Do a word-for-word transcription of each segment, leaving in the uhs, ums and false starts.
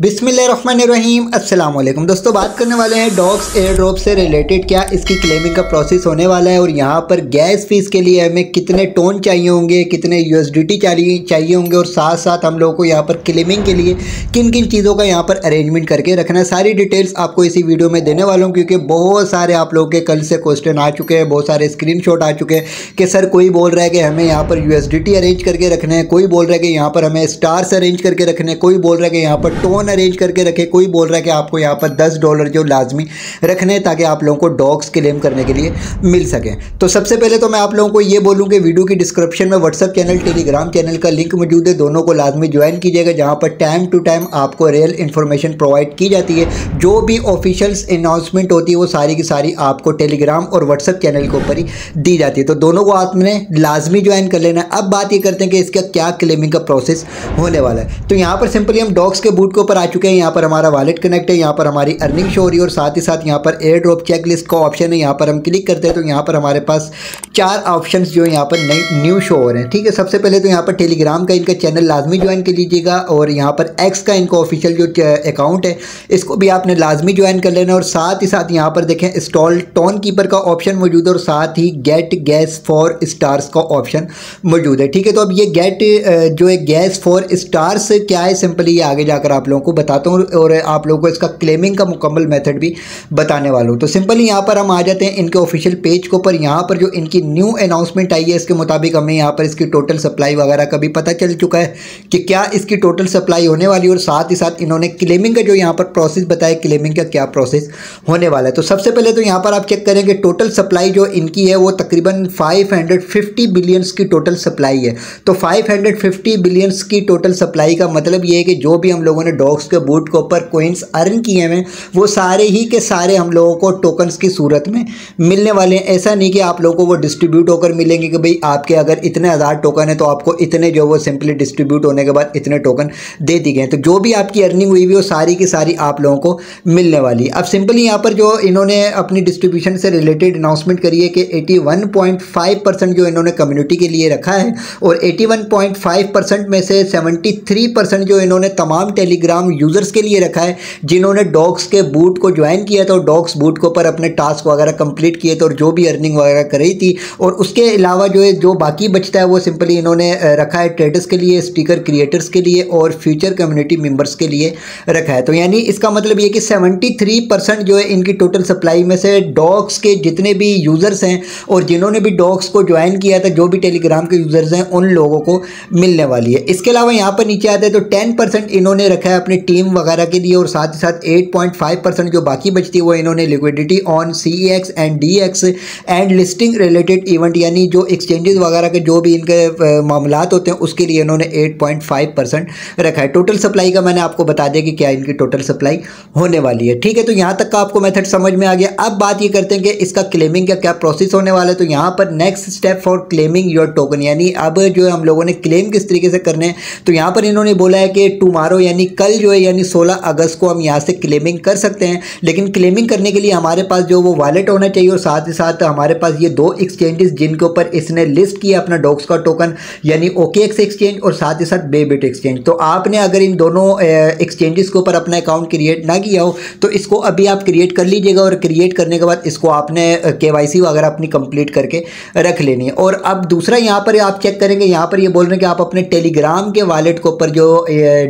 बिस्मिल्लाहिर्रहमानिर्रहीम अस्सलाम वालेकुम दोस्तों, बात करने वाले हैं डॉग्स एयर ड्रॉप से रिलेटेड क्या इसकी क्लेमिंग का प्रोसेस होने वाला है और यहाँ पर गैस फीस के लिए हमें कितने टोन चाहिए होंगे, कितने यूएसडीटी चाहिए चाहिए होंगे और साथ साथ हम लोगों को यहाँ पर क्लेमिंग के लिए किन किन चीज़ों का यहाँ पर अरेंजमेंट करके रखना है, सारी डिटेल्स आपको इसी वीडियो में देने वाला हूँ क्योंकि बहुत सारे आप लोगों के कल से क्वेश्चन आ चुके हैं, बहुत सारे स्क्रीन शॉट आ चुके हैं कि सर कोई बोल रहा है कि हमें यहाँ पर यूएसडीटी अरेंज करके रखना है, कोई बोल रहा है कि यहाँ पर हमें स्टार्स अरेंज करके रखने, कोई बोल रहा है कि यहाँ पर टोन अरेंज करके रखे, कोई बोल रहा है कि आपको यहाँ पर दस डॉलर जो लाजमी रखने हैं ताकि आप लोगों को डॉग्स क्लेम करने के लिए मिल सके। तो सबसे पहले तो मैं आप लोगों को ये बोलूँ कि वीडियो की डिस्क्रिप्शन में व्हाट्सअप चैनल, टेलीग्राम चैनल का लिंक मौजूद है, दोनों को लाजमी ज्वाइन कीजिएगा जहाँ पर टाइम टू टाइम आपको रियल इन्फॉर्मेशन प्रोवाइड की जाती है। जो भी ऑफिशियल्स अनाउंसमेंट होती है वो सारी की सारी आपको टेलीग्राम और व्हाट्सअप चैनल के ऊपर ही दी जाती है, तो दोनों को आपने लाजमी ज्वाइन कर लेना। अब बात ये करते हैं कि इसका क्या क्लेमिंग का प्रोसेस होने वाला है। तो यहाँ पर सिंपली हम डॉग्स के बूट को पर आ चुके हैं, यहाँ पर हमारा वॉलेट कनेक्ट है, यहाँ पर हमारी अर्निंग शो हो रही है और साथ ही साथ यहाँ पर एयर ड्रॉप चेक लिस्ट का ऑप्शन है, यहाँ पर हम क्लिक करते हैं तो यहाँ पर हमारे पास चार ऑप्शंस जो यहाँ पर नई न्यू शो हो रहे हैं। ठीक है, सबसे पहले तो यहाँ पर टेलीग्राम का इनका चैनल लाजमी ज्वाइन कर लीजिएगा और यहाँ पर एक्स का इनका ऑफिशियल जो अकाउंट है इसको भी आपने लाजमी ज्वाइन कर लेना और साथ ही साथ यहाँ पर देखें इंस्टॉल टॉन कीपर का ऑप्शन मौजूद है और साथ ही गेट गैस फॉर स्टार्स का ऑप्शन मौजूद है। ठीक है, तो अब ये गेट जो है गैस फॉर स्टार्स क्या है सिंपली ये आगे जाकर आप लोगों को बताता हूँ और आप लोगों को इसका क्लेमिंग का मुकम्मल मेथड भी बताने वाला हूँ। तो सिंपली यहाँ पर हम आ जाते हैं इनके ऑफिशियल पेज के ऊपर, यहाँ पर जो इनकी न्यू अनाउंसमेंट आई है इसके मुताबिक हमें यहाँ पर इसकी टोटल सप्लाई वगैरह का भी पता चल चुका है कि क्या इसकी टोटल सप्लाई होने वाली है और साथ ही साथ इन्होंने क्लेमिंग का जो यहाँ पर प्रोसेस बताया क्लेमिंग का क्या प्रोसेस होने वाला है। तो सबसे पहले तो यहाँ पर आप चेक करें कि टोटल सप्लाई जो इनकी है वो तकरीबन फाइव हंड्रेड फिफ्टी बिलियंस की टोटल सप्लाई है। तो फाइव हंड्रेड फिफ्टी बिलियंस की टोटल सप्लाई का मतलब ये है कि जो भी हम लोगों ने डॉग्स के बूट के ऊपर कोइंस अर्न किए हैं वो सारे ही के सारे हम लोगों को टोकन्स की सूरत में मिलने वाले हैं। ऐसा नहीं कि आप लोगों को वो डिस्ट्रीब्यूट होकर मिलेंगे कि भाई आपके अगर इतने हज़ार टोकन है तो आपको इतने जो वो सिंपली डिस्ट्रीब्यूट होने के बाद इतने टोकन दे दी गए, तो जो भी आपकी अर्निंग हुई हुई वो सारी की सारी आप लोगों को मिलने वाली है। अब सिंपली यहाँ पर जो इन्होंने अपनी डिस्ट्रीब्यूशन से रिलेटेड अनाउंसमेंट करी है कि eighty one point five percent जो इन्होंने कम्युनिटी के लिए रखा है और eighty one point five percent में से सेवेंटी थ्री परसेंट जो इन्होंने तमाम टेलीग्राम यूजर्स के लिए रखा है जिन्होंने डॉग्स के बूट को ज्वाइन किया था और डॉग्स बूट के ऊपर अपने टास्क वगैरह कंप्लीट किए थे और जो भी अर्निंग वगैरह कर रही थी, और उसके अलावा जो है जो बाकी बचता है वो सिंपली इन्होंने रखा है ट्रेडर्स के लिए, स्टिकर क्रिएटर्स के लिए और फ्यूचर कम्युनिटी मेंबर्स के लिए रखा है। तो यानी इसका मतलब ये कि सेवेंटी थ्री परसेंट जो है इनकी टोटल सप्लाई में से डॉग्स के जितने भी यूज़र्स हैं और जिन्होंने भी डॉग्स को ज्वाइन किया था जो भी टेलीग्राम के यूज़र्स हैं उन लोगों को मिलने वाली है। इसके अलावा यहाँ पर नीचे आते हैं तो टेन परसेंट इन्होंने रखा है अपनी टीम वगैरह के लिए और साथ ही साथ एट पॉइंट फाइव परसेंट जो बाकी बचती है वो इन्होंने liquidity on CEX and DEX and listing related event यानी जो एक्सचेंजेस वगैरह के जो भी इनके मामलात होते हैं उसके लिए इन्होंने एट पॉइंट फाइव परसेंट रखा है। टोटल सप्लाई का मैंने आपको बता दिया कि क्या इनकी टोटल सप्लाई होने वाली है। ठीक है, तो यहाँ तक का आपको मेथड समझ में आ गया। अब बात ये करते हैं कि इसका क्लेमिंग का क्या प्रोसेस होने वाला है। तो यहाँ पर next step for claiming your token यानी अब जो हम लोगों ने क्लेम किस तरीके से करने हैं, तो यहाँ पर इन्होंने बोला है कि टुमारो यानी कल जो है यानी सोलह अगस्त को हम यहाँ से क्लेमिंग कर सकते हैं, लेकिन क्लेमिंग करने के लिए हमारे पास जो वो वॉलेट होना चाहिए और साथ ही साथ हमारे पास ये दो एक्सचेंजेस जिनके ऊपर इसने लिस्ट किया अपना डॉग्स का टोकन यानी ओकेएक्स एक्सचेंज और साथ ही साथ बेबिट एक्सचेंज। तो आपने अगर इन दोनों एक्सचेंजेस के ऊपर अपना अकाउंट क्रिएट ना किया हो तो इसको अभी आप क्रिएट कर लीजिएगा और क्रिएट करने के बाद इसको आपने केवाईसी वगैरह अपनी कंप्लीट करके रख लेनी है। और अब दूसरा यहाँ पर आप चेक करेंगे, यहाँ पर ये बोल रहे हैं कि आप अपने टेलीग्राम के वॉलेट के ऊपर जो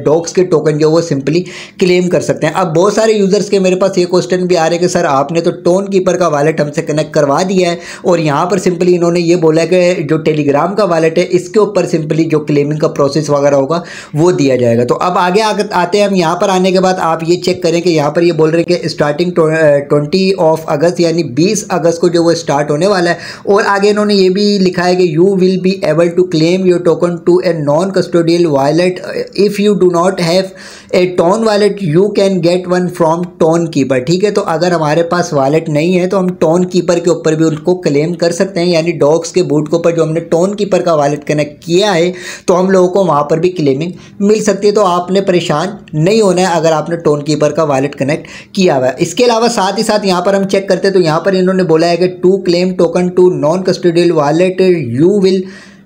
डॉग्स के टोकन जो वो सिंपली क्लेम कर सकते हैं। अब बहुत सारे यूजर्स के मेरे पास ये क्वेश्चन भी आ रहे हैं कि सर आपने तो टोन कीपर का वॉलेट हमसे कनेक्ट करवा दिया है और यहाँ पर सिंपली इन्होंने ये बोला है कि जो टेलीग्राम का वॉलेट है इसके ऊपर सिंपली जो क्लेमिंग का प्रोसेस वगैरह होगा वो दिया जाएगा। तो अब आगे आते हैं हम, यहाँ पर आने के बाद आप ये चेक करें कि यहाँ पर ये बोल रहे हैं कि स्टार्टिंग ट्वेंटी ऑफ अगस्त यानी बीस अगस्त को जो वो स्टार्ट होने वाला है। और आगे इन्होंने ये भी लिखा है कि you will be able to claim your token to a non custodial wallet if you do not have a ton wallet you can get one from Tonkeeper. ठीक है, तो अगर हमारे पास वॉलेट नहीं है तो हम टॉन कीपर के ऊपर भी उनको क्लेम कर सकते हैं यानी डॉग्स के बूट के ऊपर जो हमने टॉन कीपर का वॉलेट कनेक्ट किया है तो हम लोगों को वहाँ पर भी क्लेमिंग मिल सकती है। तो आपने परेशान नहीं होना है अगर आपने टॉन कीपर का वॉलेट कनेक्ट किया हुआ है। इसके अलावा साथ ही साथ यहाँ पर हम चेक करते हैं तो यहाँ पर इन्होंने बोला है कि to claim token to non custodial wallet you will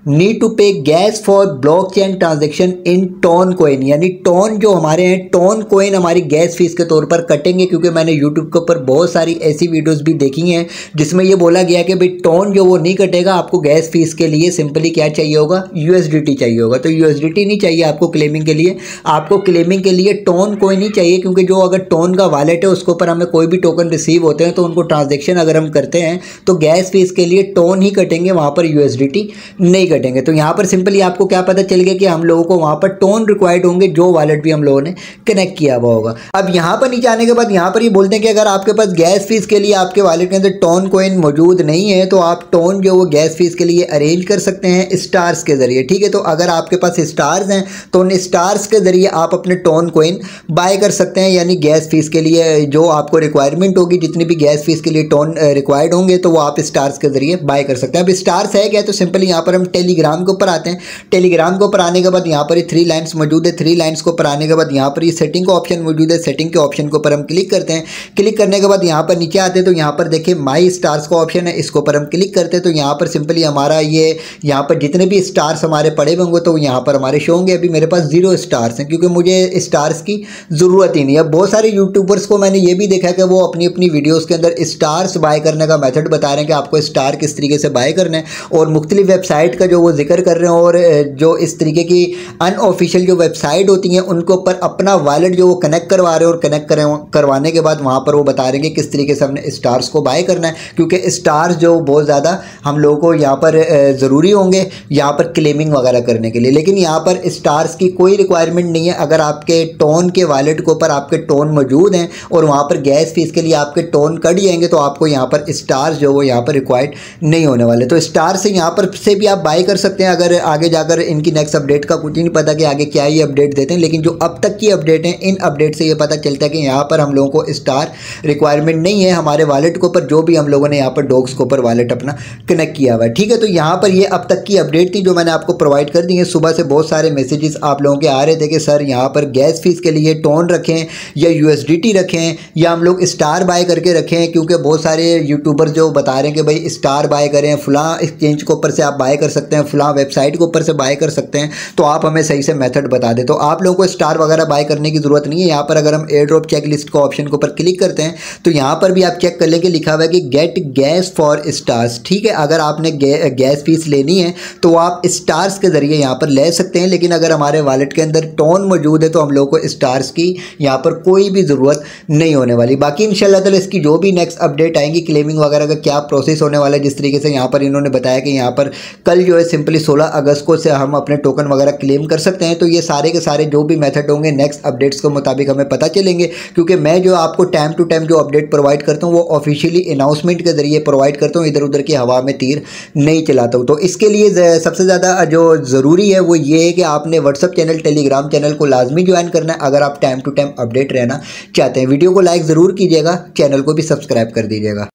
need to pay gas for blockchain transaction in ton coin, यानी टॉन जो हमारे हैं टॉन कोइन हमारी गैस फीस के तौर पर कटेंगे, क्योंकि मैंने YouTube के ऊपर बहुत सारी ऐसी वीडियोस भी देखी हैं जिसमें ये बोला गया कि भाई टॉन जो वो नहीं कटेगा, आपको गैस फीस के लिए सिंपली क्या चाहिए होगा, U S D T चाहिए होगा। तो U S D T नहीं चाहिए आपको क्लेमिंग के लिए, आपको क्लेमिंग के लिए टॉन कोइन ही चाहिए, क्योंकि जो अगर टॉन का वॉलेट है उसके ऊपर हमें कोई भी टोकन रिसीव होते हैं तो उनको ट्रांजेक्शन अगर हम करते हैं तो गैस फीस के लिए टॉन ही कटेंगे, वहाँ पर U S D T नहीं कटेंगे। तो यहाँ पर सिंपली आपको क्या पता चल गया कि हम लोगों को वहाँ पर टोन रिक्वायर्ड होंगे जो वॉलेट भी हम लोगों ने कनेक्ट किया हुआ होगा। अब यहाँ पर नीचे आने के बाद यहाँ पर ये यह बोलते हैं कि अगर आपके पास गैस फीस के लिए आपके वॉलेट के अंदर टोन कोइन मौजूद नहीं है तो आप टोन जो वो गैस फीस के लिए अरेंज कर सकते हैं स्टार्स के जरिए, ठीक है। तो अगर आपके पास स्टार्स हैं तो उन स्टार्स के जरिए आप अपने टोन कोइन बाय कर सकते हैं, यानी गैस फीस के लिए जो आपको रिक्वायरमेंट होगी, जितनी भी गैस फीस के लिए टोन रिक्वायर्ड होंगे तो वो आप स्टार्स के जरिए बाय कर सकते हैं। अब स्टार्स है क्या, तो सिंपली यहाँ पर हम टेलीग्राम के ऊपर आते हैं। टेलीग्राम के ऊपर आने के बाद यहाँ पर ये थ्री लाइन्स मौजूद है, थ्री लाइन्स के ऊपर आने के बाद यहाँ पर ये सेटिंग का ऑप्शन मौजूद है, सेटिंग के ऑप्शन के ऊपर हम क्लिक करते हैं। क्लिक करने के बाद यहाँ पर नीचे आते हैं तो यहाँ पर देखिए माई स्टार्स का ऑप्शन है, इसके ऊपर हम क्लिक करते हैं तो यहाँ पर सिंपली हमारा ये यहाँ पर जितने भी स्टार्स हमारे पड़े होंगे तो यहाँ पर हमारे शो होंगे। अभी मेरे पास जीरो स्टार्स हैं क्योंकि मुझे स्टार्स की ज़रूरत ही नहीं। अब बहुत सारे यूट्यूबर्स को मैंने ये भी देखा कि वो अपनी अपनी वीडियोज़ के अंदर स्टार्स बाय करने का मैथड बता रहे हैं कि आपको स्टार किस तरीके से बाय करना है, और मुख्तलिफ वेबसाइट का जो वो जिक्र कर रहे हैं, और जो इस तरीके की अनऑफिशियल जो वेबसाइट होती हैं उनके ऊपर अपना वॉलेट जो वो कनेक्ट करवा रहे हैं और कनेक्ट करवाने के बाद वहाँ पर वो बता रहे हैं कि किस तरीके से हमने स्टार्स को बाय करना है, क्योंकि स्टार्स जो बहुत ज़्यादा हम लोगों को यहाँ पर ज़रूरी होंगे यहाँ पर क्लेमिंग वगैरह करने के लिए। लेकिन यहाँ पर स्टार्स की कोई रिक्वायरमेंट नहीं है। अगर आपके टोन के वॉलेट के ऊपर आपके टोन मौजूद हैं और वहाँ पर गैस फीस के लिए आपके टोन कट जाएंगे तो आपको यहाँ पर स्टार्स जो वो यहाँ पर रिक्वायर्ड नहीं होने वाले। तो स्टार से यहाँ पर से भी आप बाय कर सकते हैं। अगर आगे जाकर इनकी नेक्स्ट अपडेट का कुछ नहीं पता कि आगे क्या ही अपडेट देते हैं, लेकिन जो अब तक की अपडेट हैं इन अपडेट से ये पता चलता है कि यहाँ पर हम लोगों को स्टार रिक्वायरमेंट नहीं है हमारे वॉलेट के ऊपर, जो भी हम लोगों ने यहाँ पर डॉग्स के ऊपर वॉलेट अपना कनेक्ट किया हुआ है, ठीक है। तो यहाँ पर ये अब तक की अपडेट थी जो मैंने आपको प्रोवाइड कर दी है। सुबह से बहुत सारे मैसेजेस आप लोगों के आ रहे थे कि सर यहाँ पर गैस फीस के लिए टोन रखें या यूएसडीटी रखें या हम लोग स्टार बाय करके रखें, क्योंकि बहुत सारे यूट्यूबर्स जो बता रहे हैं कि भाई स्टार बाय करें, फलां एक्सचेंज के ऊपर से आप बाय कर सकते हैं, फलां वेबसाइट के ऊपर से बाय कर सकते हैं, तो आप हमें सही से मेथड बता दें। तो आप लोगों को स्टार वगैरह बाय करने की ज़रूरत नहीं है। यहाँ पर अगर हम एयर ड्रॉप चेक लिस्ट का ऑप्शन के ऊपर क्लिक करते हैं तो यहाँ पर भी आप चेक कर लेंगे, लिखा हुआ है कि गेट गैस फॉर स्टार्स, ठीक है। अगर आपने गे, गैस फीस लेनी है तो आप स्टार्स के ज़रिए यहाँ पर ले सकते हैं, लेकिन अगर हमारे वॉलेट के अंदर टोन मौजूद है तो हम लोगों को स्टार्स की यहाँ पर कोई भी ज़रूरत नहीं होने वाली। बाकी इंशाल्लाह ताला इसकी जो भी नेक्स्ट अपडेट आएंगी क्लेमिंग वगैरह का क्या प्रोसेस होने वाला है, जिस तरीके से यहाँ पर इन्होंने बताया कि यहाँ पर कल जो है सिंपली सोलह अगस्त को से हम अपने टोकन वगैरह क्लेम कर सकते हैं, तो ये सारे के सारे जो भी मेथड होंगे नेक्स्ट अपडेट्स के मुताबिक हमें पता चलेंगे, क्योंकि मैं जो आपको टाइम टू टाइम जो अपडेट प्रोवाइड करता हूँ वो ऑफिशियली अनाउंसमेंट के जरिए प्रोवाइड करता हूँ, इधर उधर की हवा में तीर नहीं चलाता हूँ। तो इसके लिए सबसे ज़्यादा जो ज़रूरी है वो ये है कि आपने व्हाट्सअप चैनल टेलीग्राम चैनल को लाजमी ज्वाइन करना है अगर आप टाइम टू टाइम अपडेट रहना चाहते हैं। वीडियो को लाइक ज़रूर कीजिएगा, चैनल को भी सब्सक्राइब कर दीजिएगा।